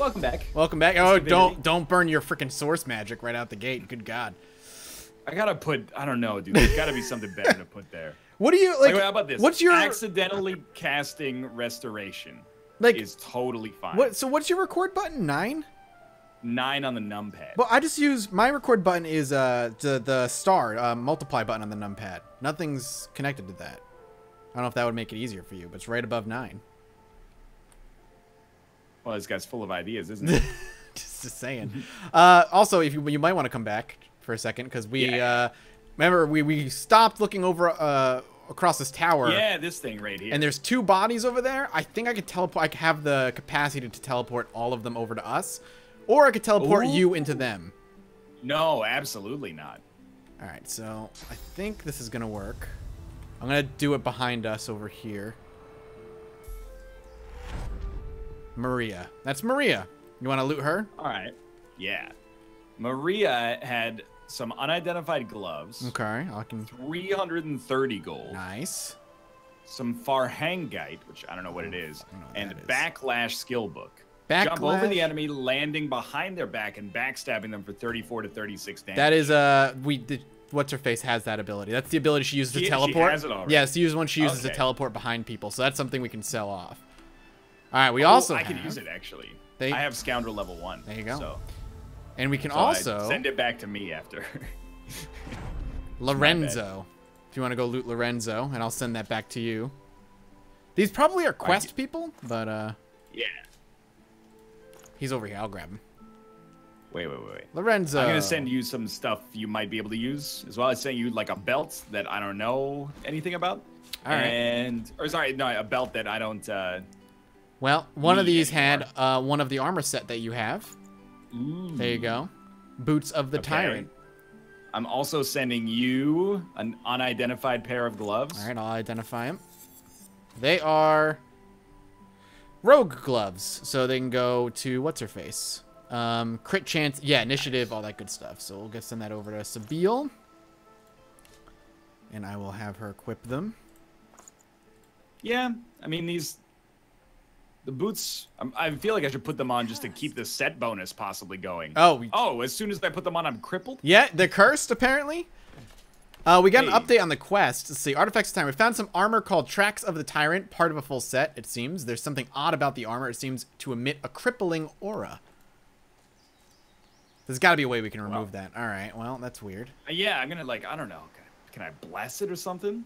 Welcome back. Welcome back. Oh, don't burn your freaking source magic right out the gate. Good God. I gotta put, I don't know, dude. There's gotta be something better to put there. What do you like? Wait, how about this? What's your accidentally casting restoration? Like is totally fine. What? So what's your record button? 9. 9 on the numpad. Well, I just use my record button is the star multiply button on the numpad. Nothing's connected to that. I don't know if that would make it easier for you, but it's right above 9. Well, this guy's full of ideas, isn't he? just saying. Also, if you might want to come back for a second, because we remember we stopped looking over across this tower. Yeah, this thing right here. And there's 2 bodies over there. I think I could teleport. I have the capacity to teleport all of them over to us, or I could teleport you into them. No, absolutely not. All right, so I think this is gonna work. I'm gonna do it behind us over here. Maria. That's Maria. You want to loot her? All right. Yeah. Maria had some unidentified gloves. Okay. I can... 330 gold. Nice. Some Farhangite, which I don't know what it is, and Backlash skill book. Backlash. Jump over the enemy, landing behind their back and backstabbing them for 34 to 36 damage. That is What's-her-face has that ability. That's the ability she uses to teleport. She has it already. Yeah, it's the one she uses to teleport behind people, so that's something we can sell off. All right, we also I can use it, actually. I have Scoundrel level 1. There you go. So. And we can also... send it back to me after. Lorenzo. If you want to go loot Lorenzo, and I'll send that back to you. These probably are quest people, but... Yeah. He's over here. I'll grab him. Wait. Lorenzo. I'm going to send you some stuff you might be able to use, as well as sending you, like, a belt that I don't know anything about. All right. And... Or, sorry, no, a belt that I don't... Well, one of these had one of the armor set that you have. Ooh. There you go. Boots of the Tyrant. I'm also sending you an unidentified pair of gloves. All right, I'll identify them. They are rogue gloves, so they can go to what's-her-face. Crit chance, yeah, initiative, all that good stuff. So we'll get send that over to Sebille. And I will have her equip them. Yeah, I mean, these... The boots, I feel like I should put them on just to keep the set bonus possibly going. Oh, as soon as I put them on, I'm crippled? Yeah, they're cursed, apparently. We got an update on the quest. Let's see, Artifacts of Time. We found some armor called Tracks of the Tyrant, part of a full set, it seems. There's something odd about the armor. It seems to emit a crippling aura. There's got to be a way we can remove that. All right, well, that's weird. Yeah, I'm going to, like, I don't know. Can I blast it or something?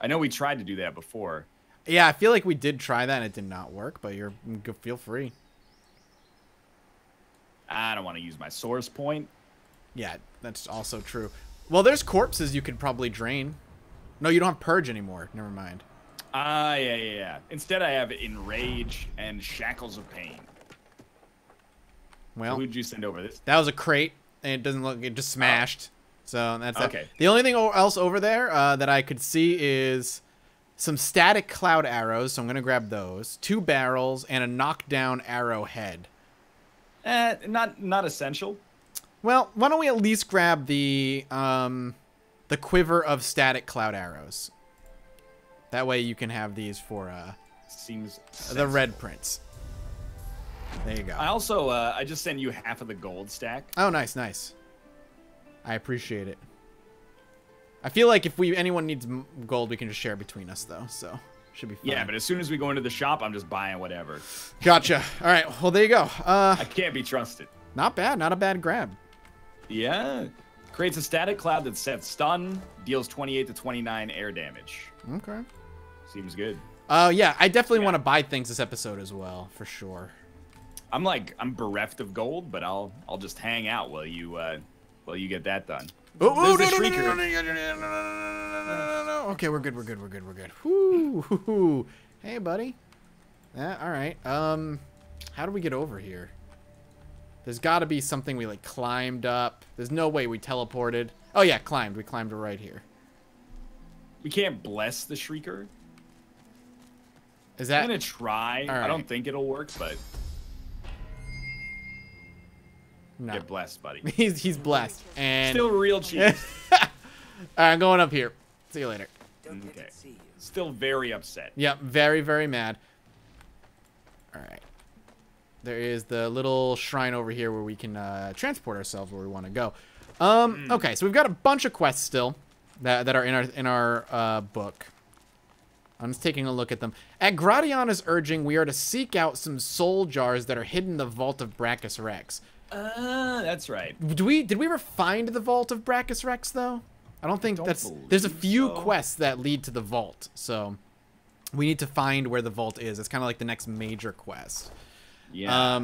I know we tried to do that before. Yeah, I feel like we did try that and it did not work, but you're feel free. I don't want to use my source point. Yeah, that's also true. Well, there's corpses you could probably drain. No, you don't have purge anymore. Never mind. Ah, yeah. Instead, I have enrage and shackles of pain. Well, who'd you send over this? That was a crate, and it doesn't look. It just smashed. So that's okay. The only thing else over there that I could see is. Some static cloud arrows, so I'm going to grab those. 2 barrels and a knockdown arrowhead. Not essential. Well, why don't we at least grab the quiver of static cloud arrows? That way you can have these for the Red Prince. There you go. I also I just sent you half of the gold stack. Oh, nice. I appreciate it. I feel like if anyone needs gold, we can just share between us, though. So should be fine. Yeah, but as soon as we go into the shop, I'm just buying whatever. Gotcha. All right. Well, there you go. I can't be trusted. Not bad. Not a bad grab. Yeah. Creates a static cloud that sets stun, deals 28 to 29 air damage. Okay. Seems good. Oh, yeah. I definitely want to buy things this episode as well, for sure. I'm bereft of gold, but I'll just hang out while you get that done. Oh, there's the Shrieker. No. Okay, we're good. Whoo. Hey, buddy. All right. How do we get over here? There's got to be something we, like, climbed up. There's no way we teleported. Oh, yeah, climbed. We climbed right here. We can't bless the Shrieker. Is that... I'm going to try. Right. I don't think it'll work, but... No. Get blessed, buddy. He's blessed. And still real cheap. All right, I'm going up here. See you later. Okay. Still very upset. Yep, very, very mad. All right. There is the little shrine over here where we can transport ourselves where we want to go. Okay, so we've got a bunch of quests still that are in our book. I'm just taking a look at them. At Gratiana's urging, we are to seek out some soul jars that are hidden in the vault of Braccus Rex. That's right. Did we ever find the vault of Braccus Rex though? I don't think there's a few quests that lead to the vault, so we need to find where the vault is. It's kind of like the next major quest. Yeah.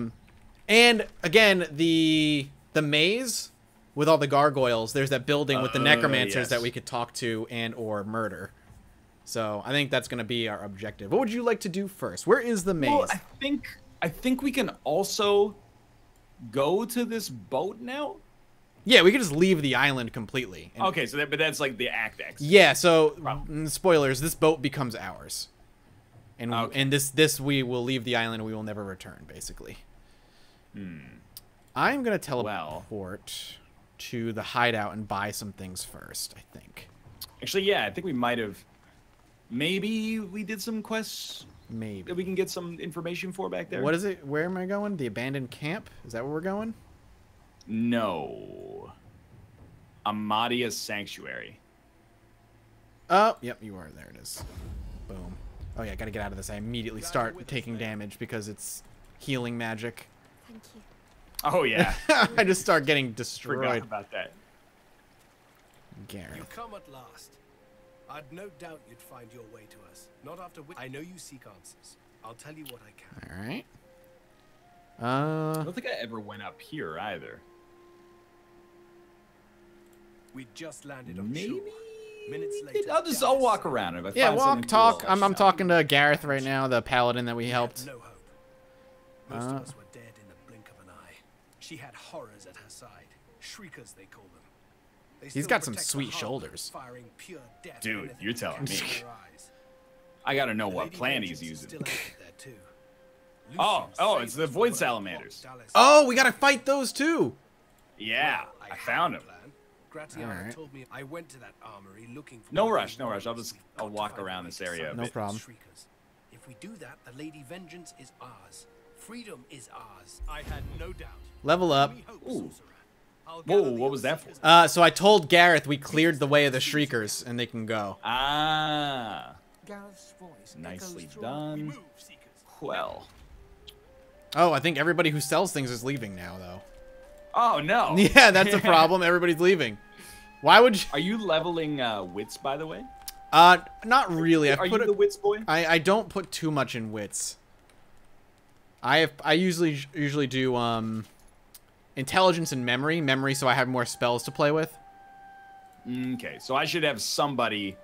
And again, the maze with all the gargoyles. There's that building with the necromancers that we could talk to and or murder. So I think that's going to be our objective. What would you like to do first? Where is the maze? Well, I think we can also go to this boat now. Yeah, we could just leave the island completely. Okay, so but that's like the act X. Yeah, so spoilers, this boat becomes ours. And this we will leave the island and we will never return, basically. I'm going to teleport to the hideout and buy some things first, I think. Actually, yeah, I think we might have maybe we did some quests that we can get some information for back there. What is it? Where am I going? The abandoned camp? Is that where we're going? No. Amadia's Sanctuary. Oh, yep, you are. There it is. Boom. Oh, yeah, I gotta get out of this. I immediately start taking damage because it's healing magic. Thank you. Oh, yeah. I just start getting destroyed. Forgot about that. Gareth. You come at last. I'd no doubt you'd find your way to us. Not after which I know you seek answers. I'll tell you what I can. All right. I don't think I ever went up here either. We just landed on shore. Minutes later, I'll walk around. If I find walk, talk. Cool, I'm talking to Gareth right now, the paladin that we helped. No hope. Most of us were dead in the blink of an eye. She had horrors at her side. Shriekers, they call them. He's got some sweet shoulders. Dude, you're telling me. I gotta know what plan he's using. Oh, it's the void salamanders. Oh, we gotta fight those too. Yeah, I found him. Gratiana told me I went to that armory looking for no rush. I'll walk around this area. No problem. If we do that, the Lady Vengeance is ours. Freedom is ours. I had no doubt. Level up. Ooh. Whoa, what was that for? So I told Gareth we cleared the way of the Shriekers and they can go. Ah. Gareth's voice nicely done. Well. Oh, I think everybody who sells things is leaving now, though. Oh, no. Yeah, that's a problem. Everybody's leaving. Why would you... Are you leveling wits, by the way? Not really. Are you the wits boy? I don't put too much in wits. I usually do... intelligence and memory, so I have more spells to play with. Okay, so I should have somebody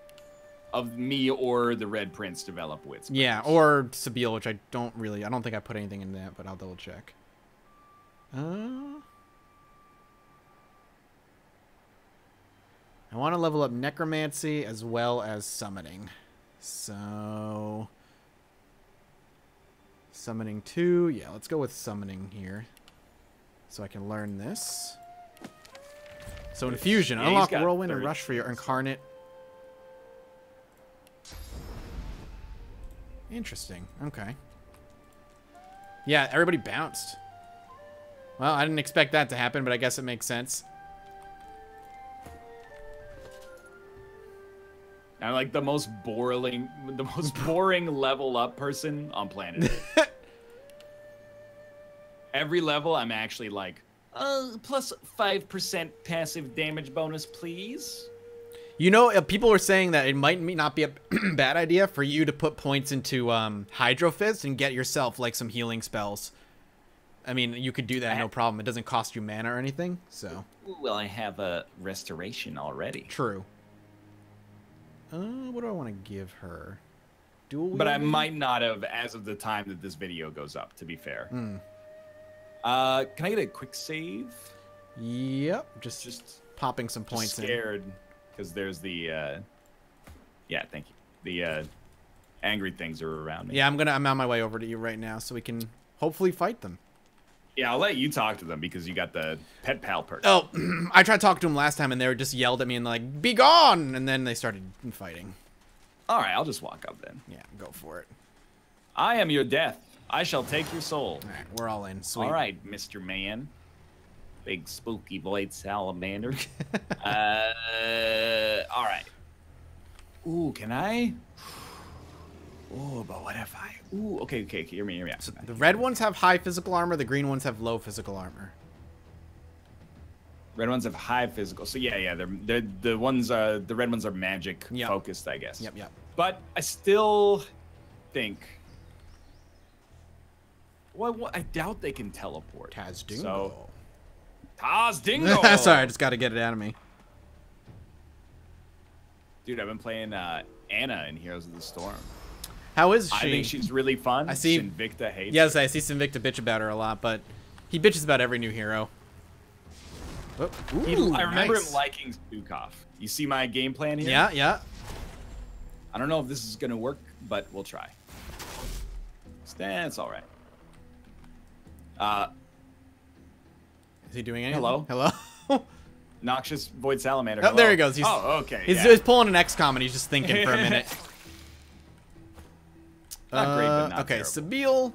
of me or the Red Prince develop wits. Yeah, or Sebille, which I don't think I put anything in that, but I'll double check. I want to level up necromancy as well as summoning. So summoning 2, yeah, let's go with summoning here. So I can learn this. So infusion, unlock whirlwind and rush for your incarnate. Interesting. Okay. Yeah, everybody bounced. Well, I didn't expect that to happen, but I guess it makes sense. I'm like the most boring level up person on planet Earth. Every level, I'm actually like, plus 5% passive damage bonus, please. You know, people were saying that it might not be a bad idea for you to put points into Hydro Fist and get yourself, like, some healing spells. I mean, you could do that, no problem. It doesn't cost you mana or anything, so. Well, I have a Restoration already. True. What do I want to give her? But I might not have as of the time that this video goes up, to be fair. Can I get a quick save? Yep, just popping some points in. Scared because there's the yeah, thank you. The angry things are around me. Yeah, I'm on my way over to you right now so we can hopefully fight them. Yeah, I'll let you talk to them because you got the pet pal perk. Oh, I tried to talk to them last time and they were just yelled at me and like, "Be gone!" and then they started fighting. All right, I'll just walk up then. Yeah, go for it. I am your death. I shall take your soul. All right, we're all in. Sweet. All right, Mr. Man. Big spooky void salamander. All right. Ooh, can I? Ooh, but what if I? Ooh, okay, okay, hear me out. So the red ones have high physical armor. The green ones have low physical armor. Red ones have high physical. So yeah, they're the ones. The red ones are magic focused, I guess. Yep. But I still think. Well, I doubt they can teleport. Taz Dingo. So, Taz Dingo. Sorry, I just got to get it out of me. Dude, I've been playing Anna in Heroes of the Storm. How is she? I think she's really fun. I see Sinvicta hates. Yes, I see Sinvicta bitch about her a lot, but he bitches about every new hero. Oh, ooh, I remember him liking Stukov. You see my game plan here? Yeah. I don't know if this is gonna work, but we'll try. That's all right. Is he doing anything? Hello? Noxious Void Salamander. Oh, there he goes. He's, okay. He's pulling an XCOM and he's just thinking for a minute. Not great, but not terrible. Sebille.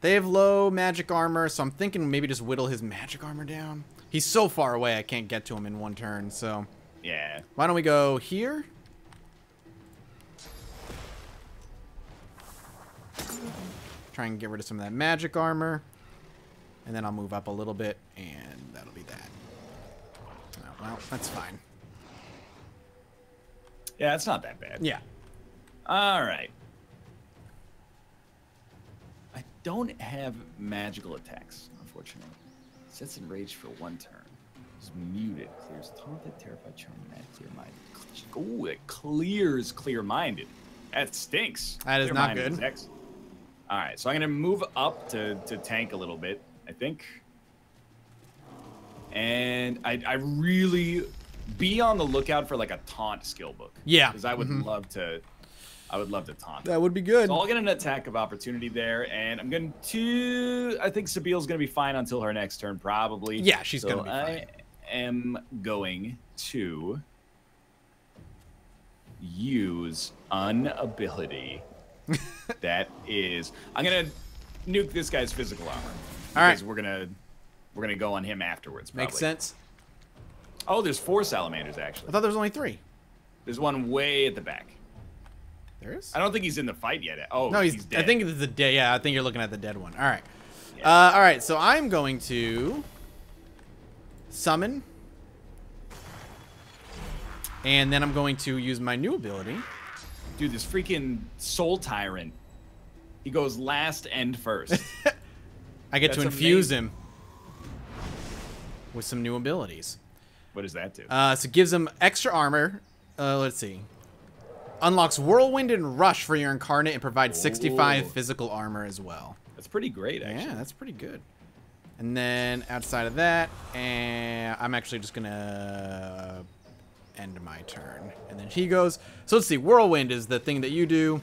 They have low magic armor, so I'm thinking maybe just whittle his magic armor down. He's so far away, I can't get to him in one turn, so. Yeah. Why don't we go here? Try and get rid of some of that magic armor. And then I'll move up a little bit, and that'll be that. Oh, well, that's fine. Yeah, it's not that bad. Yeah. All right. I don't have magical attacks, unfortunately. Sets enraged for one turn. It's muted. Clears taunted, terrified, charmed, mad, clear-minded. Ooh, it clears clear-minded. That stinks. That is not good. All right, so I'm going to move up to tank a little bit, I think. And I really be on the lookout for like a taunt skill book. Yeah. Because I would love to... I would love to taunt. That would be good. So I'll get an attack of opportunity there, and I'm going to... I think Sebille's going to be fine until her next turn, probably. Yeah, she's going to be fine. I am going to use an ability that is... I'm going to nuke this guy's physical armor. All right. Because we're gonna go on him afterwards, probably. Makes sense. Oh, there's 4 salamanders, actually. I thought there was only 3. There's one way at the back. There is? I don't think he's in the fight yet. Oh, no, he's dead. I think it's the dead. Yeah, I think you're looking at the dead one. All right. Yeah. All right, so I'm going to summon. And then I'm going to use my new ability. Dude, this freaking soul tyrant. He goes last and first. I get to infuse him with some new abilities. What does that do? So it gives him extra armor. Let's see. Unlocks Whirlwind and Rush for your Incarnate and provides 65 physical armor as well. That's pretty great, actually. Yeah, that's pretty good. And then outside of that, and I'm actually just going to end my turn. And then he goes. So let's see. Whirlwind is the thing that you do.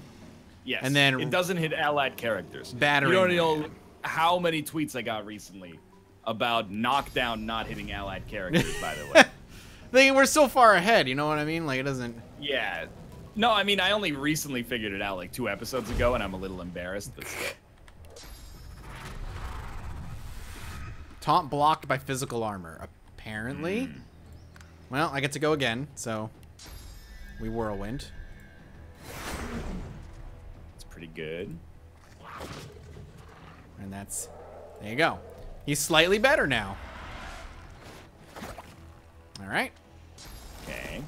Yes. And then it doesn't hit allied characters. Battering. You don't know how many tweets I got recently about knockdown not hitting allied characters, by the way. We're so far ahead. You know what I mean? Like, it doesn't. Yeah. No, I mean, I only recently figured it out like 2 episodes ago, and I'm a little embarrassed, but still. Taunt blocked by physical armor, apparently. Well, I get to go again, so we whirlwind. It's pretty good. And that's... There you go. He's slightly better now. All right. Okay.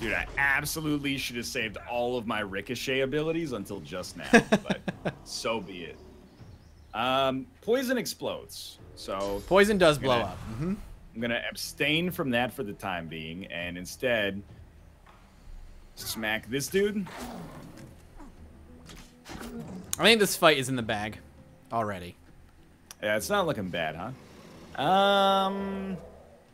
Dude, I absolutely should have saved all of my ricochet abilities until just now, but so be it. Poison explodes, so poison does blow up. I'm gonna abstain from that for the time being, and instead smack this dude. I think this fight is in the bag already. Yeah, it's not looking bad, huh? I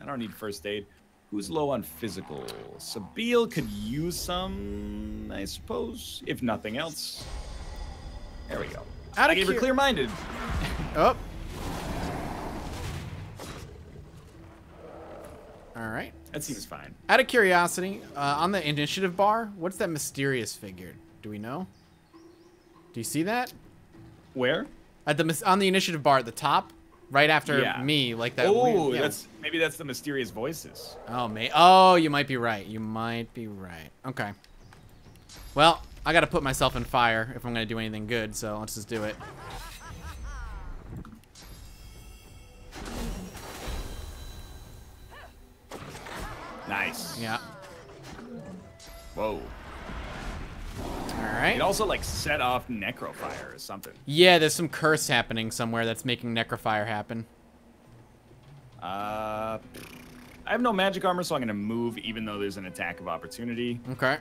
don't need first aid. Who's low on physical? Sebille could use some, I suppose, if nothing else. There we go. I gave her clear-minded. Oh. All right. That seems fine. Out of curiosity, on the initiative bar, what's that mysterious figure? Do we know? Do you see that? Where? At the on the initiative bar at the top, right after me, like that. Oh, yeah. That's maybe that's the mysterious voices. Oh, man. Oh, you might be right. You might be right. Okay. Well, I gotta put myself in fire if I'm gonna do anything good. So let's just do it. Nice. Yeah. Whoa. Alright. It also, like, set off necrofire or something. Yeah, there's some curse happening somewhere that's making necrofire happen. I have no magic armor, so I'm going to move even though there's an attack of opportunity. Okay.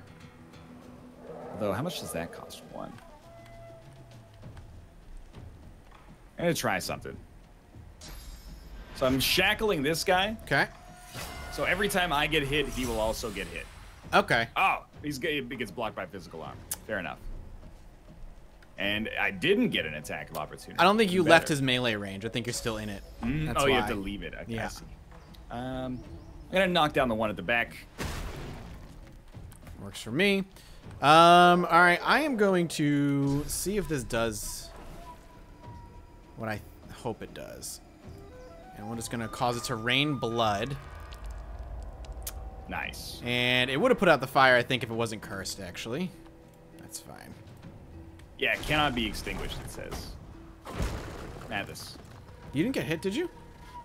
Although, how much does that cost? One. I'm going to try something. So I'm shackling this guy. Okay. So every time I get hit, he will also get hit. Okay. Oh, he gets blocked by physical armor. Fair enough. And I didn't get an attack of opportunity. I don't think you left his melee range. I think you're still in it. That's why. You have to leave it. Okay, yeah. I see. I'm going to knock down the one at the back. Works for me. All right. I am going to see if this does what I hope it does. And we're just going to cause it to rain blood. Nice. And it would have put out the fire, I think, if it wasn't cursed, actually. That's fine. Yeah, it cannot be extinguished, it says. Mathas. You didn't get hit, did you?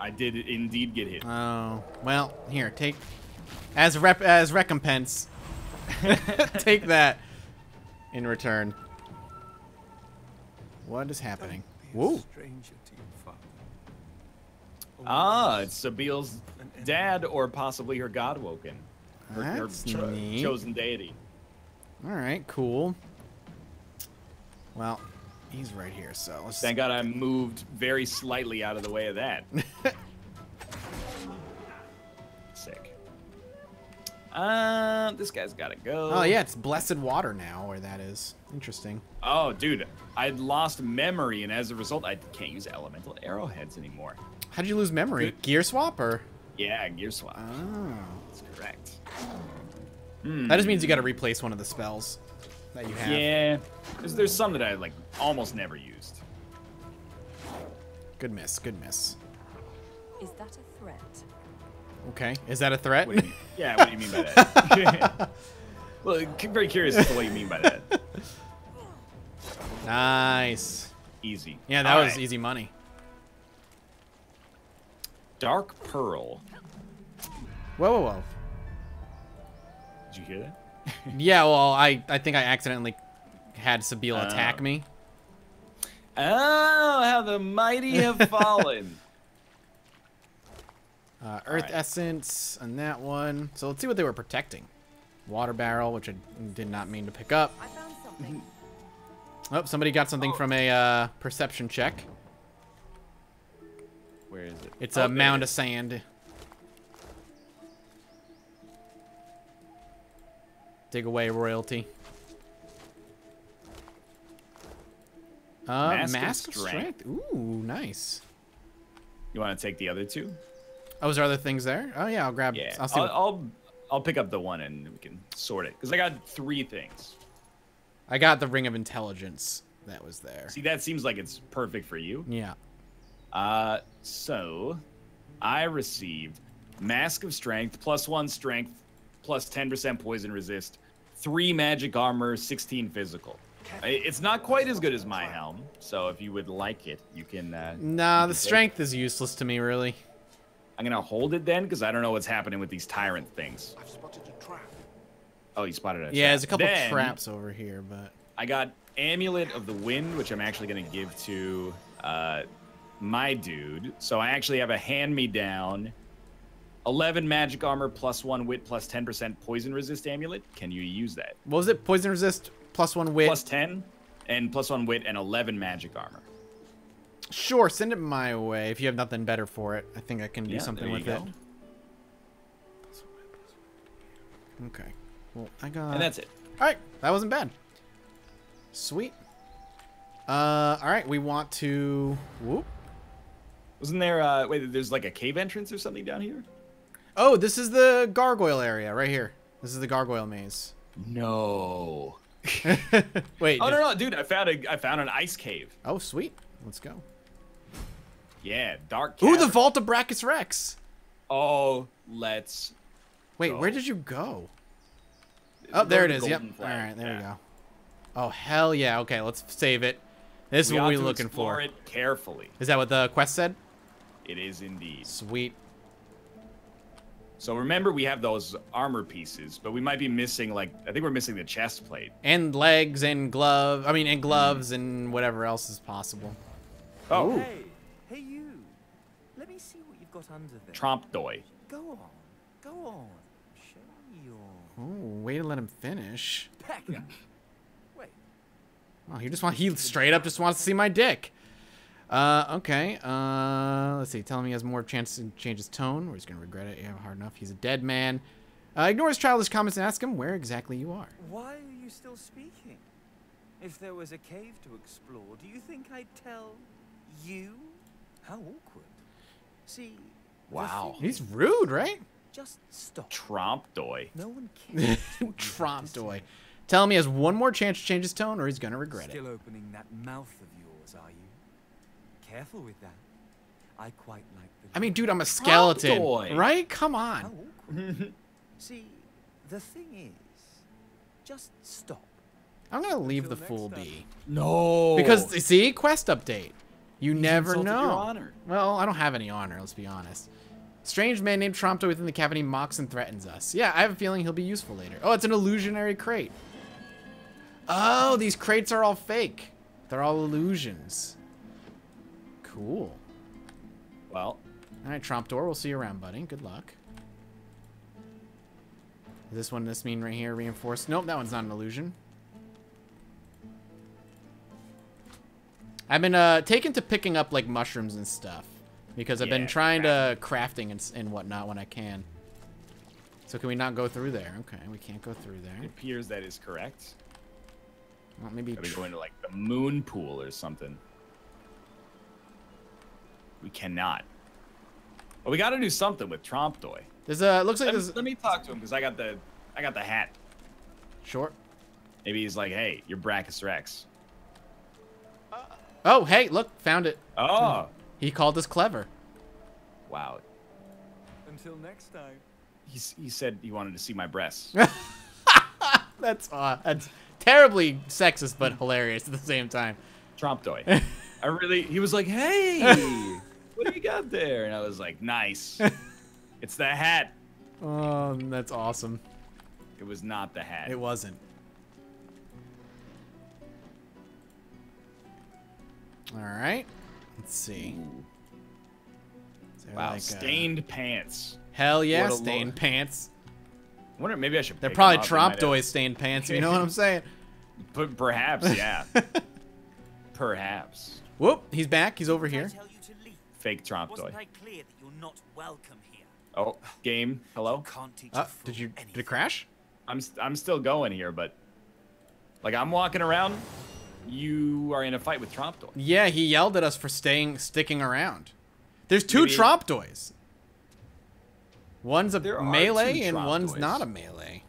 I did indeed get hit. Oh. Well, here, take... As recompense. Take that in return. What is happening? Whoa. Ah, it's Sebille's dad, or possibly her godwoken, her chosen deity. All right, cool. Well, he's right here, so let's. Thank God I moved very slightly out of the way of that. Sick. This guy's gotta go. Oh yeah, it's blessed water now, where that is. Interesting. Oh, dude, I'd lost memory, and as a result, I can't use elemental arrowheads anymore. How'd you lose memory? Good. Gear swap or? Yeah, gear swap. Oh. That's correct. Mm. That just means you got to replace one of the spells that you have. Yeah. There's some that I like almost never used. Good miss. Good miss. Is that a threat? Okay. Is that a threat? What do you mean? Yeah, what do you mean by that? Well, I'm very curious as to what you mean by that. Nice. Easy. Yeah, that was easy money. Dark Pearl. Whoa, whoa, whoa. Did you hear that? Yeah, well, I think I accidentally had Sebille attack me. Oh, how the mighty have fallen. Earth Essence on that one. So let's see what they were protecting. Water Barrel, which I did not mean to pick up. I found something. Oh, somebody got something from a perception check. Where is it? It's a mound of sand. Dig away, royalty. Mask of Strength. Ooh, nice. You want to take the other two? Oh, was there other things there? Oh yeah, I'll grab. Yeah, I'll pick up the one and we can sort it because I got three things. I got the Ring of Intelligence that was there. See, that seems like it's perfect for you. Yeah. So I received Mask of Strength, +1 strength, +10% poison resist, 3 magic armor, 16 physical. It's not quite as good as my helm, so if you would like it, you can... nah, the strength is useless to me, really. I'm going to hold it then, because I don't know what's happening with these tyrant things. I've spotted a trap. Oh, you spotted a trap. Yeah, there's a couple traps over here, but... I got Amulet of the Wind, which I'm actually going to give to... my dude. So I actually have a hand-me-down 11 magic armor, +1 wit, +10% poison resist amulet. Can you use that? What was it? Poison resist, +1 wit. +10 and +1 wit and 11 magic armor. Sure. Send it my way if you have nothing better for it. I think I can do something with it. Okay. Well, I got... And that's it. All right. That wasn't bad. Sweet. All right. We want to... Whoop. Wasn't there, wait, there's like a cave entrance or something down here? Oh, this is the gargoyle area right here. This is the gargoyle maze. No. Wait. Oh, no, dude, I found an ice cave. Oh, sweet. Let's go. Yeah, dark cave. Ooh, the vault of Braccus Rex. Oh, let's Wait, go. Where did you go? Oh, there it is. Yep. Flag. All right, there we go. Oh, hell yeah. Okay, let's save it. This is what we're looking for. Explore it carefully. Is that what the quest said? It is indeed. Sweet. So remember, we have those armor pieces, but we might be missing, like, I think we're missing the chest plate. And legs and gloves. I mean, and gloves and whatever else is possible. Oh. Hey, hey you. Let me see what you've got under there. Trompdoy. Go on. Go on. Show me your... Oh, way to let him finish. Pekka. Wait. Oh, he straight up just wants to see my dick. Okay. Let's see. Tell him he has more chances to change his tone, or he's gonna regret it. Yeah, hard enough. He's a dead man. Ignore his childish comments and ask him where exactly you are. Why are you still speaking? If there was a cave to explore, do you think I'd tell you? How awkward. See. Wow. He's rude, right? Just stop. Trompdoy. No one cares. Trompdoy. Tell him he has one more chance to change his tone, or he's gonna regret it. Still opening that mouth of yours, are you? Careful with that. I quite like the I mean, dude, I'm a skeleton, right? Come on. See, the thing is, just stop. I'm going to leave the fool be. No. Because, see, quest update. You never know. Your honor. Well, I don't have any honor, let's be honest. Strange man named Trompto within the cavity mocks and threatens us. Yeah, I have a feeling he'll be useful later. Oh, it's an illusionary crate. Oh, these crates are all fake. They're all illusions. Cool. Well. Alright, Trompdoor, we'll see you around, buddy. Good luck. Is this one, this mean right here, reinforced? Nope, that one's not an illusion. I've been taken to picking up, like, mushrooms and stuff. Because I've been trying to crafting and whatnot when I can. So can we not go through there? Okay, we can't go through there. It appears that is correct. Well, maybe... Are we going to, like, the moon pool or something? We cannot. But we got to do something with Trompdoy. There's a. Looks like there's. Let me talk to him because I got the hat. Sure. Maybe he's like, hey, you're Braccus Rex. Oh, hey, look, found it. Oh. He called us clever. Wow. Until next time. He said he wanted to see my breasts. That's terribly sexist but hilarious at the same time. Trompdoy. He was like, hey, what do you got there? And I was like, nice. It's the hat. Oh, that's awesome. It was not the hat. It wasn't. All right. Let's see. Wow, like stained pants. Hell yeah, stained pants. I wonder, maybe I should pick They're probably Trompdoy stained pants, you know what I'm saying? But perhaps, yeah. Perhaps. Whoop, he's back. He's over here. Fake Trompdoy. Oh, game. Hello? Did it crash? I'm still going here, but like I'm walking around. You are in a fight with Trompdoy. Yeah, he yelled at us for sticking around. There's two Trompdoys. One's a melee and one's not a melee.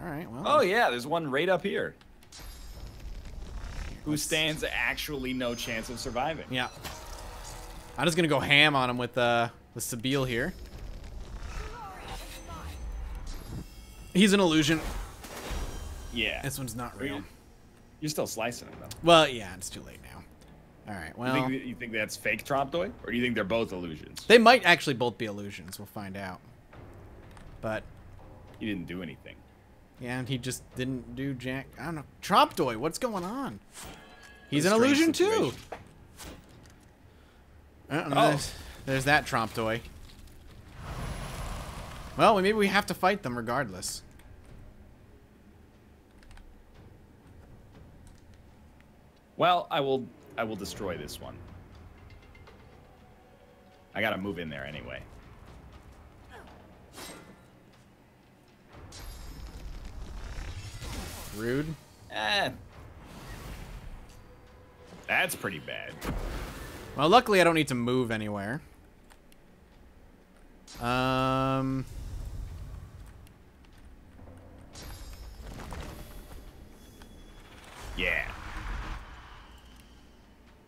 All right, well. Oh yeah, there's one right up here. Who stands actually no chance of surviving. Yeah. I'm just going to go ham on him with Sebille here. He's an illusion. Yeah. This one's not real. You're still slicing him, though. Well, yeah, it's too late now. All right, well. You think that's fake Trompdoy? Or do you think they're both illusions? They might actually both be illusions. We'll find out. But. He didn't do anything. Yeah, and he just didn't do jack. I don't know. Trompdoy, what's going on? He's an illusion too. There's that Trompdoy. Well, maybe we have to fight them regardless. Well, I will destroy this one. I gotta move in there anyway. Rude. That's pretty bad. Well, luckily I don't need to move anywhere. Yeah.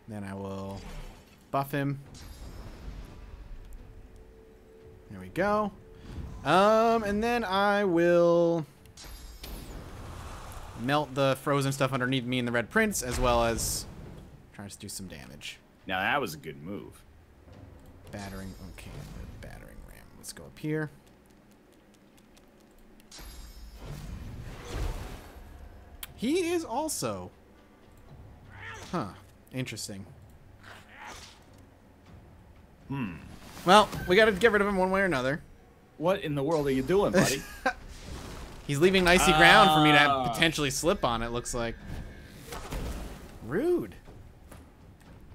Then I will buff him. There we go. And then I will melt the frozen stuff underneath me and the Red Prince, as well as try to do some damage. Now that was a good move. Battering, okay, the battering ram. Let's go up here. He is also, huh, interesting. Hmm. Well, we got to get rid of him one way or another. What in the world are you doing, buddy? He's leaving icy ground for me to potentially slip on, it looks like. Rude.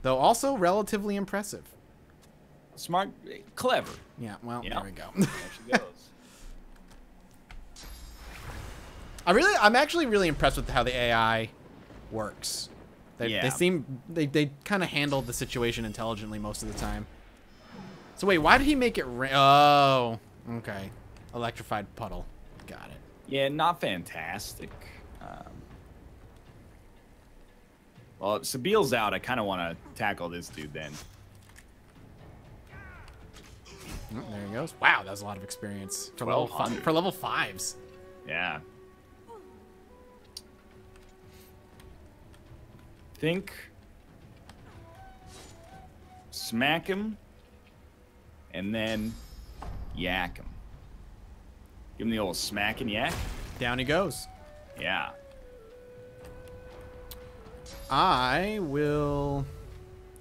Though also relatively impressive. Smart, clever. Yeah, well, yep. There we go. There she goes. I'm actually really impressed with how the AI works. They kind of handled the situation intelligently most of the time. So wait, why did he make it rain? Oh, okay. Electrified puddle. Got it. Yeah, not fantastic. Well, if Sebille's out, I kind of want to tackle this dude then. Oh, there he goes. Wow, that was a lot of experience. For level 5s. Yeah. Think. Smack him. And then yak him. Give him the old smack and yak. Down he goes. Yeah. I will...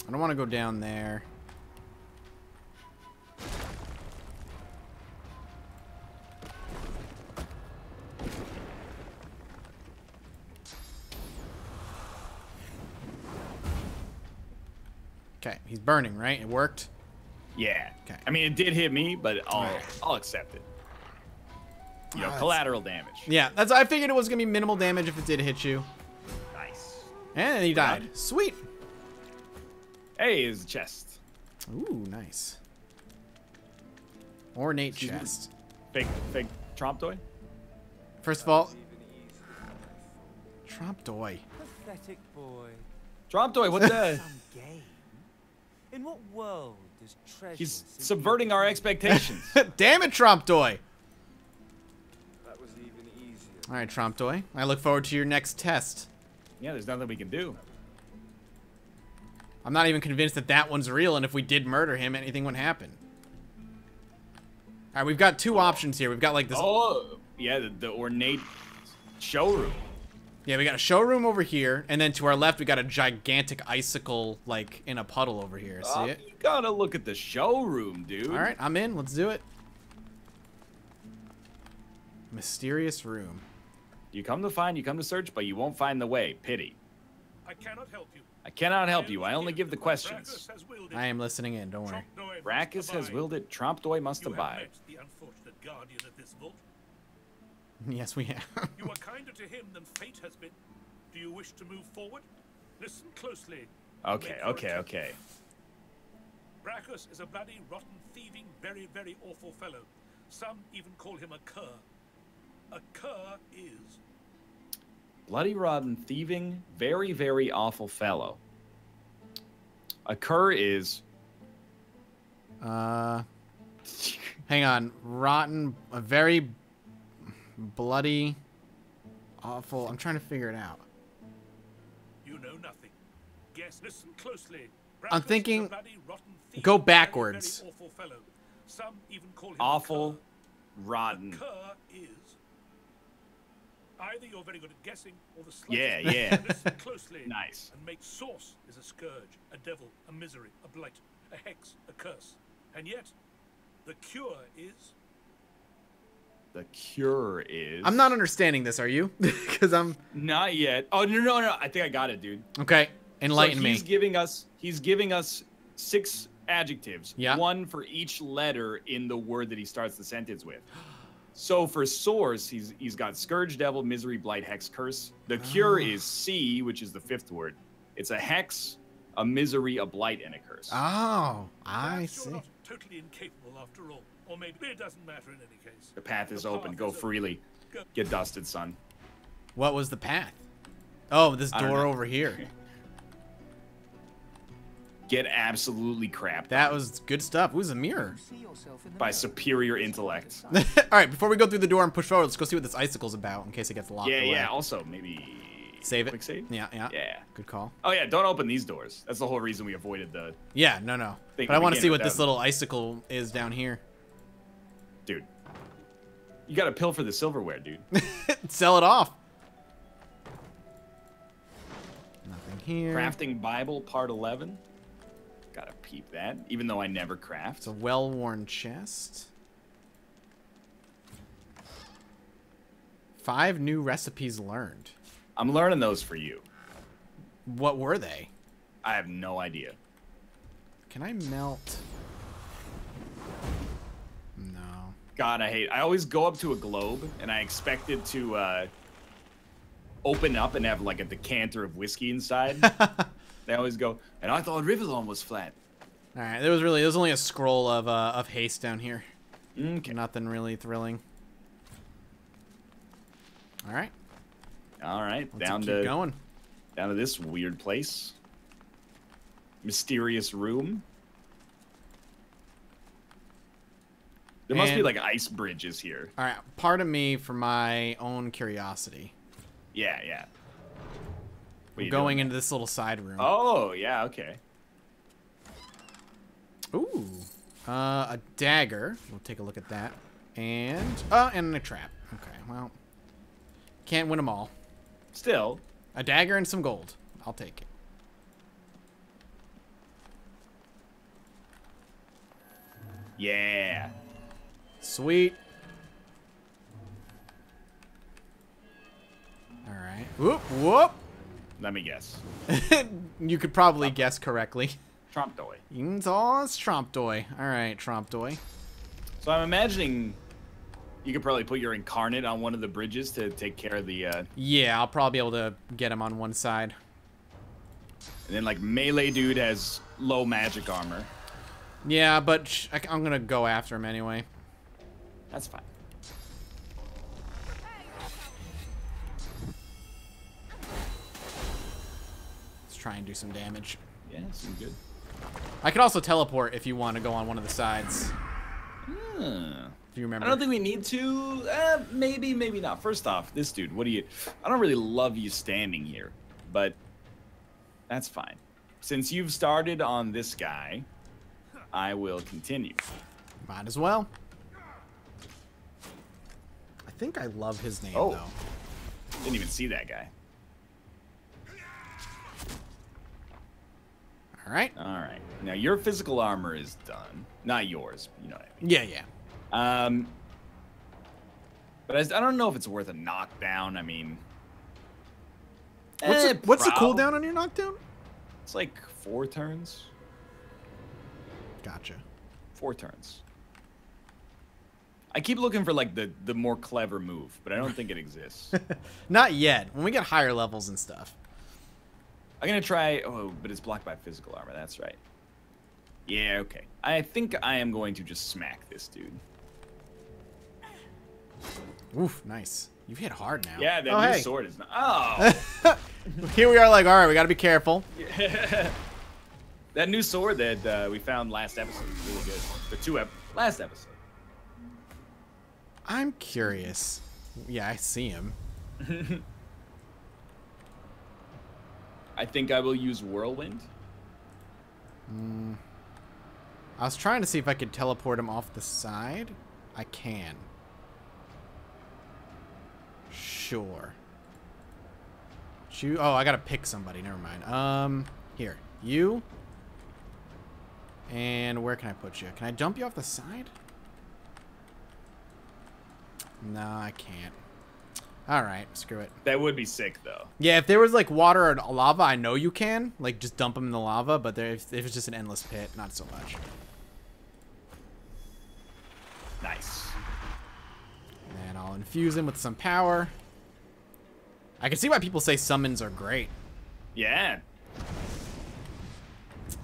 I don't want to go down there. Okay, he's burning, right? It worked? Yeah. Okay. I mean, it did hit me, but I'll accept it. You know, collateral damage. Yeah, that's. I figured it was going to be minimal damage if it did hit you. Nice. And he died. Sweet. Hey, is the chest. Ooh, nice. Ornate chest. Big Trompdoy? First of all... Trompdoy. Pathetic boy. Trompdoy, what the... In what world is treasure? He's subverting our expectations. Damn it, Trompdoy! That was even easier. All right, Trompdoy. I look forward to your next test. Yeah, there's nothing we can do. I'm not even convinced that that one's real, and if we did murder him, anything would happen. All right, we've got two options here. We've got like this. Oh, yeah, the ornate showroom. Yeah, we got a showroom over here, and then to our left, we got a gigantic icicle, like, in a puddle over here. See it? You gotta look at the showroom, dude. All right, I'm in. Let's do it. Mysterious room. You come to find, you come to search, but you won't find the way. Pity. I cannot help you. I cannot help you. I only give the questions. I am listening in. Don't worry. Braccus has willed it. Trompdoy must abide. You have met the unfortunate guardian of this vault. Yes, we have. You are kinder to him than fate has been. Do you wish to move forward? Listen closely. Okay, okay, okay. Braccus is a bloody, rotten, thieving, very, very awful fellow. Some even call him a cur. A cur is... Bloody, rotten, thieving, very, very awful fellow. A cur is... Hang on. Rotten, a very... bloody, awful. I'm trying to figure it out. You know nothing. Guess. Listen closely. I'm thinking. Bloody, rotten, thief, go backwards. Very, very awful fellow. Some even call him awful, rotten. Cur is either you're very good at guessing, or the slightest. Yeah, yeah. Listen closely. Nice. And make source is a scourge, a devil, a misery, a blight, a hex, a curse, and yet the cure is. The cure is... I'm not understanding this, are you? Because I'm... Not yet. Oh, no, no, no. I think I got it, dude. Okay. Enlighten me. He's giving us 6 adjectives. Yeah. 1 for each letter in the word that he starts the sentence with. So for source, he's got scourge, devil, misery, blight, hex, curse. The cure is C, which is the 5th word. It's a hex, a misery, a blight, and a curse. Oh, I see. You're not totally incapable after all. Or maybe it doesn't matter in any case. The path is open. Go freely. Get dusted, son. What was the path? Oh, this door over here. Get absolutely crap. That was good stuff. Who's a mirror? By superior intellect. All right, before we go through the door and push forward, let's go see what this icicle's about in case it gets locked. Yeah, away. Yeah. Also, maybe save it. Quick save? Yeah, yeah. Yeah. Good call. Oh yeah, don't open these doors. That's the whole reason we avoided the. Yeah, no, no. But I want to see what this little icicle is down here. Dude, you got to pilfer the silverware, dude. Sell it off. Nothing here. Crafting Bible, part 11. Gotta peep that, even though I never craft. It's a well-worn chest. 5 new recipes learned. I'm learning those for you. What were they? I have no idea. Can I melt? No. God, I hate. I always go up to a globe, and I expect it to open up and have like a decanter of whiskey inside. They always go, and I thought Rivelon was flat. All right, there was only a scroll of haste down here. Okay. Nothing really thrilling. All right. All right. Down to this weird place. Mysterious room. There must be like ice bridges here. All right. Pardon me for my own curiosity. Yeah. Yeah. Going into this little side room. Oh, yeah, okay. Ooh. A dagger. We'll take a look at that. And a trap. Okay, well. Can't win them all. Still. A dagger and some gold. I'll take it. Yeah. Sweet. All right. Whoop, whoop. Let me guess. You could probably guess correctly. Trompdoy. Oh, it's Trompdoy. All right, Trompdoy. So I'm imagining you could probably put your incarnate on one of the bridges to take care of the... Yeah, I'll probably be able to get him on one side. And then, like, melee dude has low magic armor. Yeah, but I'm going to go after him anyway. That's fine. Try and do some damage. Yeah, some good. I could also teleport if you want to go on one of the sides. Do you remember? I don't think we need to. Maybe, maybe not. First off, this dude. What do you? I don't really love you standing here, but that's fine. Since you've started on this guy, I will continue. Might as well. I think I love his name though. Didn't even see that guy. All right. All right. Now your physical armor is done. Not yours. You know what I mean. Yeah, yeah. But I don't know if it's worth a knockdown. I mean, what's the cooldown on your knockdown? It's like 4 turns. Gotcha. 4 turns. I keep looking for like the more clever move, but I don't think it exists. Not yet. When we get higher levels and stuff. I'm going to try... Oh, but it's blocked by physical armor. That's right. Yeah, okay. I think I am going to just smack this dude. Oof, nice. You've hit hard now. Yeah, that new sword is not... Oh! Here we are like, all right, we got to be careful. Yeah. That new sword that we found last episode is really good. The last episode. I'm curious. Yeah, I see him. I think I will use Whirlwind. I was trying to see if I could teleport him off the side. I can. Sure. Oh, I got to pick somebody. Never mind. Here. You. And where can I put you? Can I dump you off the side? No, I can't. All right, screw it. That would be sick, though. Yeah, if there was, like, water or lava, I know you can. Like, just dump them in the lava, but if it's just an endless pit, not so much. Nice. And I'll infuse him with some power. I can see why people say summons are great. Yeah.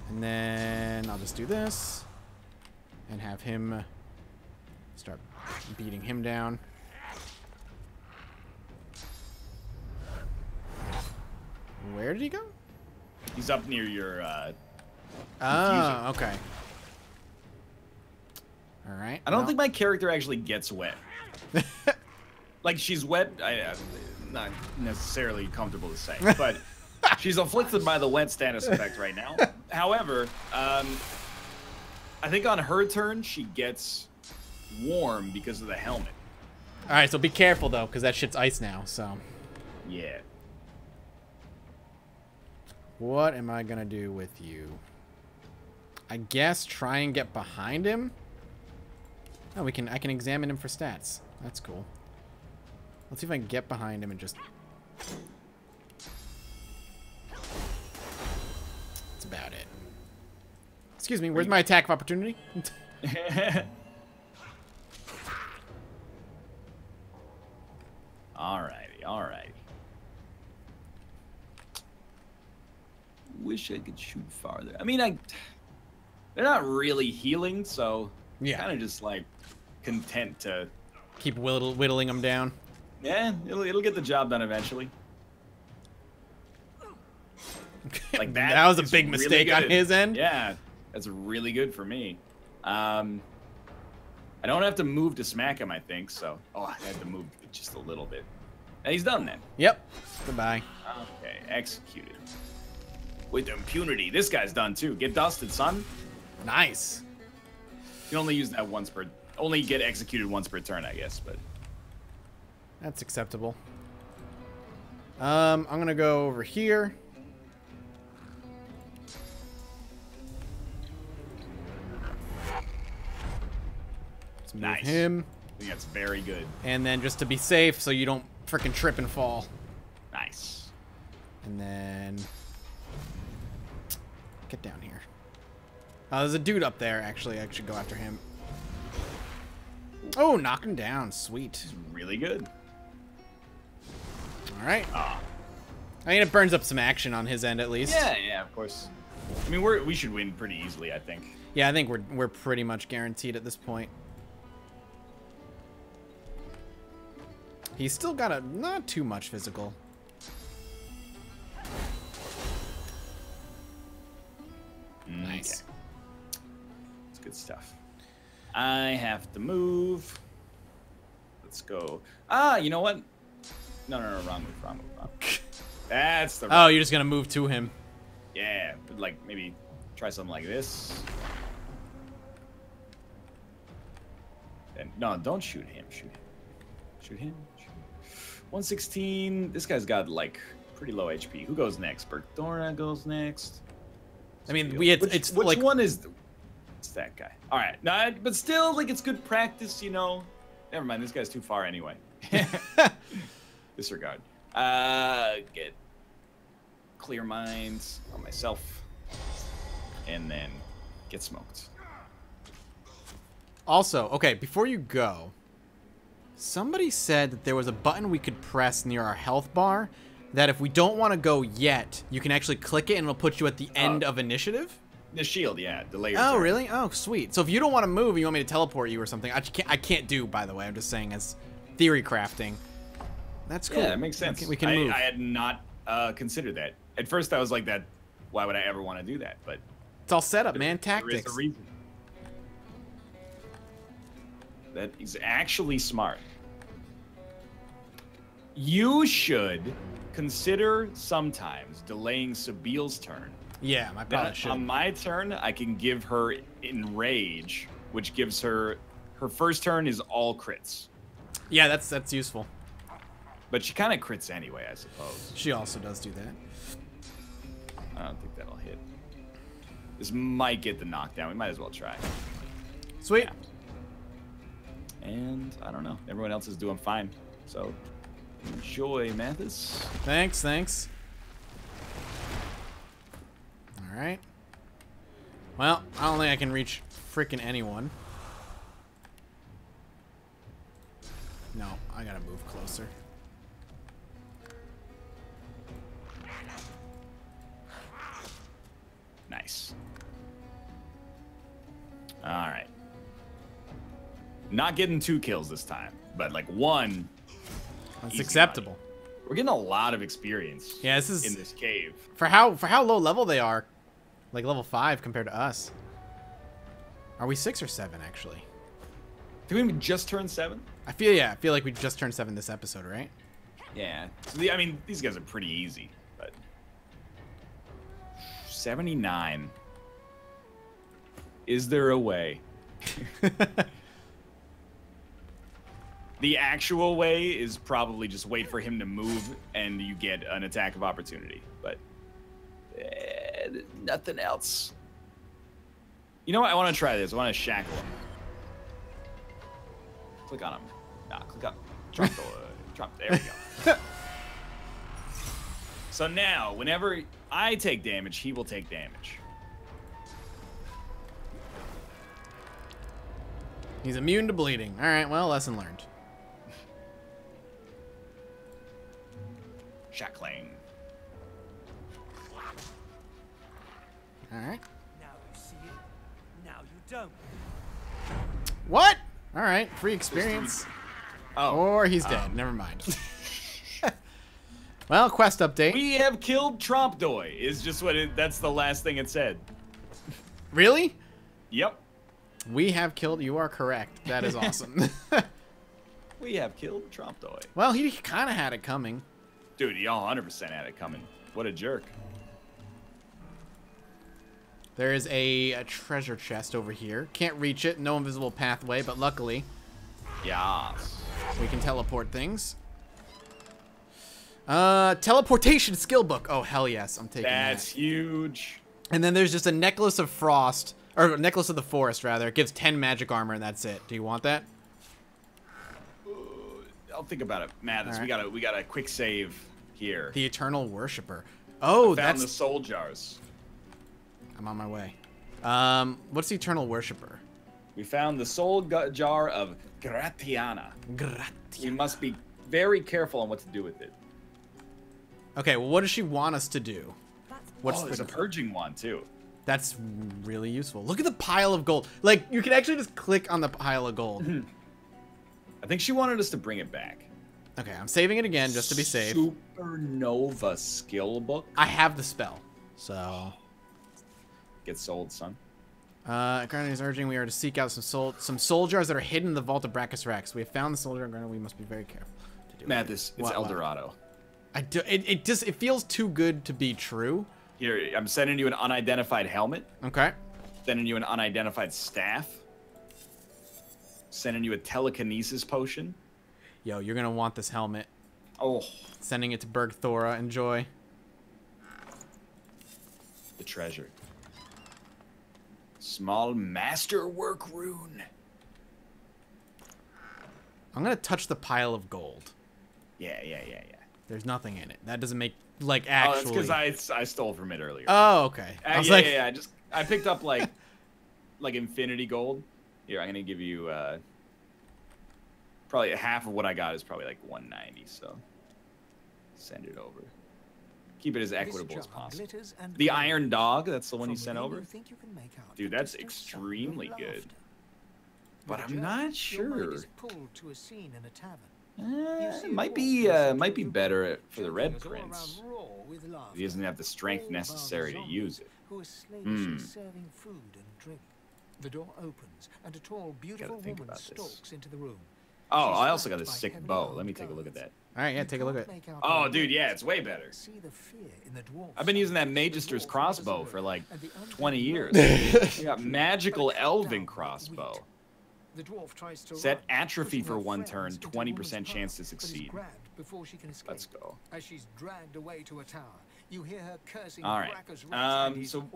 And then I'll just do this and have him Start beating him down. Where did he go? He's up near your, Oh, okay. All right. I don't think my character actually gets wet. Like, she's wet. I'm not necessarily comfortable to say, but she's afflicted by the wet status effect right now. However, I think on her turn, she gets warm because of the helmet. All right, so be careful, though, because that shit's ice now, so. Yeah. What am I going to do with you? I guess try and get behind him. Oh, we can. I can examine him for stats. That's cool. Let's see if I can get behind him and just... That's about it. Excuse me, where's my attack of opportunity? Alrighty, alrighty. Wish I could shoot farther. I mean, they're not really healing, so yeah, kind of just like content to keep whittling them down. Yeah, it'll get the job done eventually. Like that was a big mistake on his end. Yeah, that's really good for me. I don't have to move to smack him, I think. So, oh, I had to move just a little bit. And he's done then. Yep. Goodbye. Okay, executed. With impunity, this guy's done too. Get dusted, son. Nice. You can only use that once per. Only get executed once per turn, I guess, but. That's acceptable. I'm gonna go over here. Let's move him. I think that's very good. And then just to be safe, so you don't frickin' trip and fall. Nice. And then get down here. There's a dude up there. Actually, I should go after him. Oh, knock him down. Sweet. That's really good. All right. Oh. I mean, it burns up some action on his end, at least. Yeah, yeah, of course. I mean, we should win pretty easily, I think. Yeah, I think we're pretty much guaranteed at this point. He's still got a not too much physical. Nice. Okay. That's good stuff. I have to move. Let's go. Ah, you know what? No, wrong move, wrong move, wrong move. That's the. Oh, you're just gonna move to him. Yeah, like maybe try something like this. And no, don't shoot him. Shoot him. Shoot him. Shoot him. 116. This guy's got like pretty low HP. Who goes next? Berdora goes next. I mean, which like, one is? It's that guy. All right, no, but still, like, it's good practice, you know. Never mind, this guy's too far anyway. Disregard. Get clear minds on myself, and then get smoked. Also, okay, before you go, somebody said that there was a button we could press near our health bar. That if we don't want to go yet, you can actually click it and it'll put you at the end of initiative. The shield, yeah, the layer. Oh, really? Oh, sweet. So if you don't want to move and you want me to teleport you or something, I can't do, by the way. I'm just saying as theory crafting. That's cool. Yeah, that makes sense. We can move. I had not considered that. At first I was like, that. Why would I ever want to do that? But it's all set up, man. Tactics. There is a reason. That is actually smart. You should consider sometimes delaying Sebille's turn. Yeah, my probably should. On my turn, I can give her Enrage, which gives her... Her first turn is all crits. Yeah, that's useful. But she kind of crits anyway, I suppose. She also does do that. I don't think that'll hit. This might get the knockdown. We might as well try. Sweet. Yeah. And I don't know. Everyone else is doing fine, so... Enjoy, Mathas. Thanks, thanks. All right. Well, I don't think I can reach freaking anyone. No, I gotta move closer. Nice. All right. Not getting 2 kills this time, but like 1. That's acceptable. Money. We're getting a lot of experience. Yeah, this is in this cave. For how low level they are, like level 5 compared to us. Are we 6 or 7 actually? Do we just turn 7? I feel like we just turned 7 this episode, right? Yeah. So I mean, these guys are pretty easy, but 79. Is there a way? The actual way is probably just wait for him to move and you get an attack of opportunity, but nothing else. You know what? I want to try this. I want to shackle him. Click on him. Nah, click on Trompdoy. There we go. So now, whenever I take damage, he will take damage. He's immune to bleeding. All right, well, lesson learned. Shackling. All right. Now you see it. Now you don't. What? All right, free experience. Oh, or he's dead. Never mind. Well, quest update. We have killed Trompdoy. Is just what it. That's the last thing it said. Really? Yep. We have killed. You are correct. That is awesome. We have killed Trompdoy. Well, he kind of had it coming. Dude, y'all 100% had it coming. What a jerk. There is a treasure chest over here. Can't reach it. No invisible pathway, but luckily, yes, we can teleport things. Teleportation skill book. Oh hell yes, I'm taking that. That's huge. And then there's just a necklace of frost. Or necklace of the forest, rather. It gives 10 magic armor, and that's it. Do you want that? I'll think about it, Mathas. Right. We got a quick save here. The Eternal Worshipper. Oh, that's the soul jars. I'm on my way. What's the Eternal Worshipper? We found the soul jar of Gratiana. We must be very careful on what to do with it. Okay. Well, what does she want us to do? What's there's a purging one too. That's really useful. Look at the pile of gold. Like, you can actually just click on the pile of gold. Mm-hmm. I think she wanted us to bring it back. Okay, I'm saving it again just to be safe. Supernova skill book? I have the spell, so. Get sold, son. Garnet is urging we are to seek out some soul jars that are hidden in the vault of Braccus Rex. We have found the soul jar, Garnet. We must be very careful. Mathas, it's El Dorado. It feels too good to be true. Here, I'm sending you an unidentified helmet. Okay. Sending you an unidentified staff. Sending you a telekinesis potion. Yo, you're going to want this helmet. Oh. Sending it to Berdora. Enjoy. The treasure. Small masterwork rune. I'm going to touch the pile of gold. Yeah. There's nothing in it. That doesn't make... Like actually, oh, that's because I stole from it earlier. Oh, okay. I just picked up like like infinity gold. Here, I'm gonna give you probably half of what I got is probably like 190. So send it over. Keep it as equitable as possible. The iron dog, that's the one you sent over. Dude, that's extremely good. But I'm not sure. Might be better for the Red Prince. He doesn't have the strength necessary to use it. The door opens and a tall, beautiful woman stalks into the room. Oh, I also got a sick bow. Let me take a look at that. All right, yeah, take a look at it. Oh, dude, yeah, it's way better. I've been using that Magister's crossbow for like 20 years. You got magical elven crossbow. The dwarf tries to set atrophy for 1 turn, 20% chance to succeed. Let's go. As she's dragged away to a tower, you hear her cursing. All right. So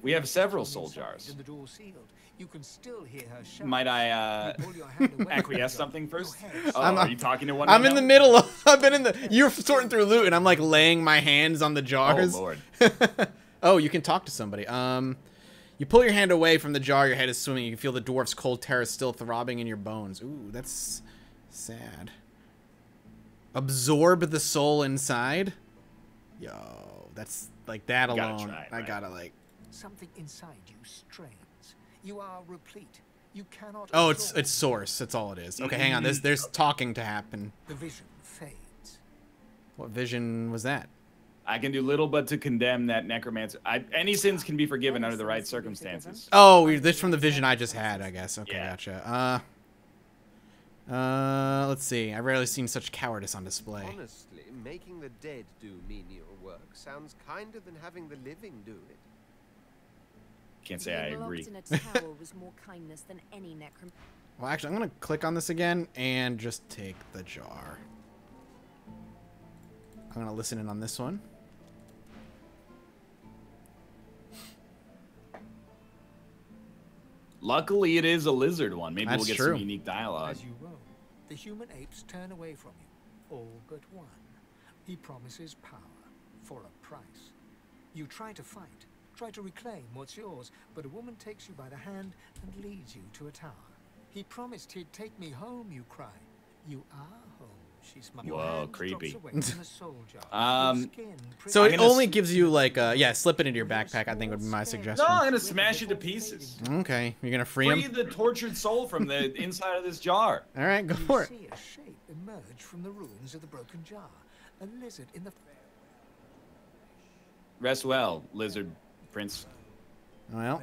we have several soul jars. Might I acquiesce something first? Oh, are you talking to one? I'm in the middle. You're sorting through loot, and I'm like laying my hands on the jars. Oh lord. Oh, you can talk to somebody. You pull your hand away from the jar, your head is swimming. You can feel the dwarf's cold terror still throbbing in your bones. Ooh, that's sad. Absorb the soul inside? Yo, that's like that alone. I gotta like... Something inside you strains. You are replete. you cannot. Oh, it's source. That's all it is. Okay, hang on. There's talking to happen. The vision fades. What vision was that? I can do little but to condemn that necromancer. Any sins can be forgiven under the right circumstances. Oh, this from the vision I just had, I guess. Okay, yeah. Gotcha. Let's see. I've rarely seen such cowardice on display. Honestly, making the dead do menial work sounds kinder than having the living do it. Can't say I agree. Well, actually, I'm going to click on this again and just take the jar. I'm going to listen in on this one. Luckily, it is a lizard one. Maybe we'll get some unique dialogue. As you roam, the human apes turn away from you, all but one. He promises power for a price. You try to fight, try to reclaim what's yours, but a woman takes you by the hand and leads you to a tower. He promised he'd take me home, you cry. You are home. Whoa, creepy. So it only gives you like yeah, slip it into your backpack, I think would be my suggestion. No, I'm gonna smash it to pieces. Okay, you're gonna free the tortured soul from the inside of this jar. All right, go for it. You see a shape emerge from the ruins of the broken jar. A lizard in the rest well, lizard prince. Well,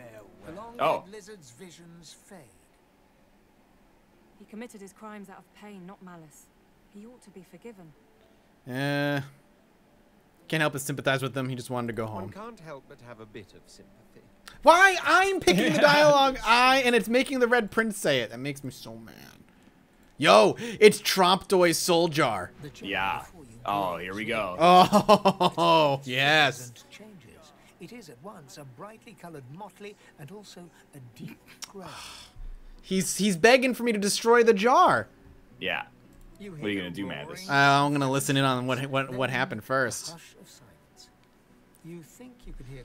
oh. Lizard's visions fade. He committed his crimes out of pain, not malice. He ought to be forgiven. Can't help but sympathize with them. He just wanted to go home. One can't help but have a bit of sympathy. Why? I'm picking the dialogue. And it's making the Red Prince say it. That makes me so mad. Yo, it's Trompdoy's soul jar. Yeah. Oh, here we go. Oh, yes. It is at once a brightly colored motley and also a deep gray. He's begging for me to destroy the jar. Yeah. What are you going to do, Mathas? I'm going to listen in on what happened first.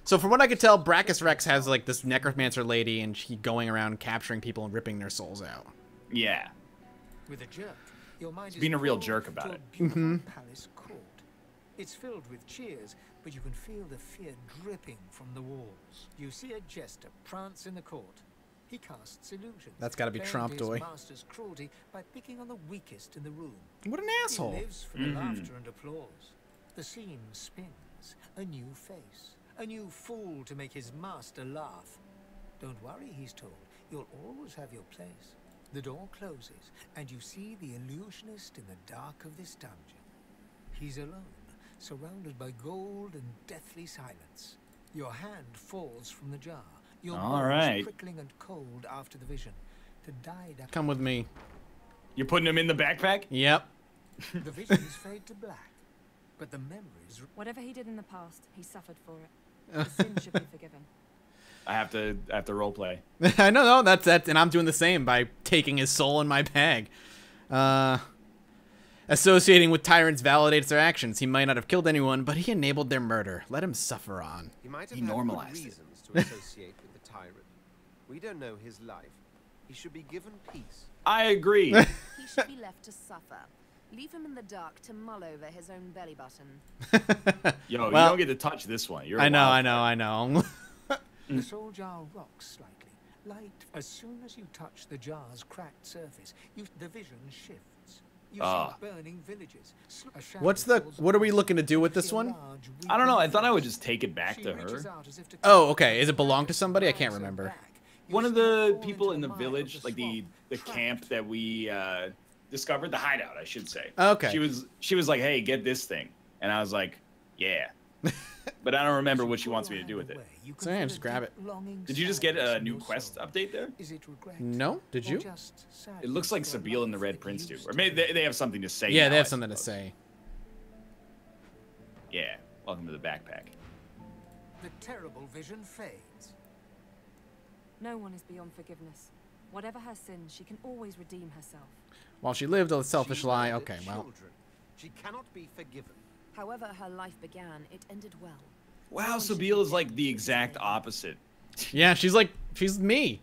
So from what I could tell, Braccus Rex has like this necromancer lady and she going around capturing people and ripping their souls out. Yeah. With a jerk, your mind is being a real jerk about it. Palace court. It's filled with cheers, but you can feel the fear dripping from the walls. You see a jester prance in the court. He casts illusion. That's got to be Trompdoy. Master's cruelty by picking on the weakest in the room. What an asshole! He lives for the laughter and applause. The scene spins. A new face, a new fool to make his master laugh. Don't worry, he's told. You'll always have your place. The door closes, and you see the illusionist in the dark of this dungeon. He's alone, surrounded by gold and deathly silence. Your hand falls from the jar. All right. Prickling and cold after the vision. To die. Come with me. You're putting him in the backpack? Yep. The visions fade to black, but the memories. Whatever he did in the past, he suffered for it. The sin should be forgiven. I have to role play. I know, no, that's that, and I'm doing the same by taking his soul in my bag. Associating with tyrants validates their actions. He might not have killed anyone, but he enabled their murder. Let him suffer on. He might have normalized reasons to associate with the tyrant. We don't know his life. He should be given peace. I agree. He should be left to suffer. Leave him in the dark to mull over his own belly button. Yo, well, you don't get to touch this one. You're I know. The soul jar rocks slightly. Light. As soon as you touch the jar's cracked surface, the vision shifts. Burning villages. What are we looking to do with this one? I don't know. I thought I would just take it back to her. Oh, okay. Is it belong to somebody? I can't remember. One of the people in the village, like the camp that we discovered, the hideout, I should say. Okay. She was like, "Hey, get this thing," and I was like, "Yeah," but I don't remember what she wants me to do with it. So yeah, just grab it. Did you just get a new quest update there? No, did you? It looks like Sebille and the Red Prince do. Or maybe they have something to say. Yeah, now, they have something to say. Yeah, welcome to the backpack. The terrible vision fades. No one is beyond forgiveness. Whatever her sin, she can always redeem herself. While she lived a selfish lie, okay, well. She cannot be forgiven. However her life began, it ended well. Wow, Sebille is like the exact opposite. Yeah, she's me.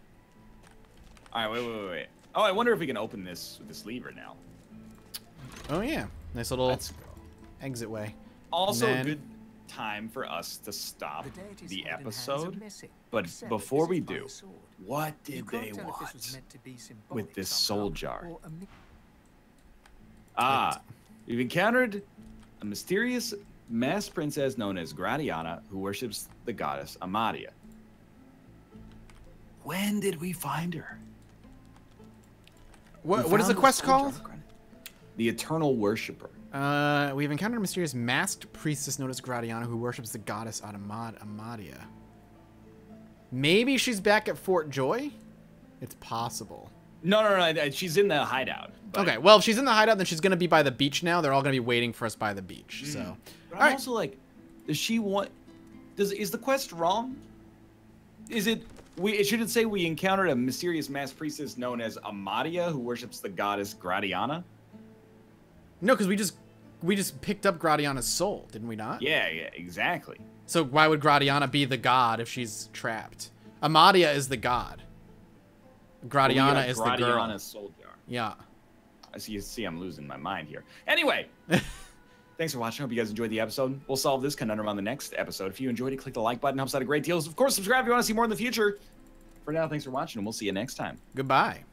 All right, wait. Oh, I wonder if we can open this with this lever now. Oh yeah, nice little exit way. Also, good time for us to stop the episode, but before we do, what did they want with this soul jar? Ah, we've encountered a mysterious masked princess known as Gratiana, who worships the goddess Amadia. When did we find her? What is the quest called? The Eternal Worshipper. We've encountered a mysterious masked priestess known as Gratiana who worships the goddess Amadia. Maybe she's back at Fort Joy? It's possible. No, she's in the hideout. Okay, well, if she's in the hideout, then she's going to be by the beach now. They're all going to be waiting for us by the beach, so. But I'm also like, does she want... Is the quest wrong? Is it... It shouldn't say we encountered a mysterious masked priestess known as Amadia who worships the goddess Gratiana? No, because we just picked up Gratiana's soul, didn't we not? Yeah, exactly. So why would Gratiana be the god if she's trapped? Amadia is the god. Gratiana is the girl. Gratiana's soul jar. Yeah. As you see, I'm losing my mind here. Anyway, thanks for watching. Hope you guys enjoyed the episode. We'll solve this conundrum on the next episode. If you enjoyed it, click the like button. Helps out a great deal. Of course, subscribe if you want to see more in the future. For now, thanks for watching, and we'll see you next time. Goodbye.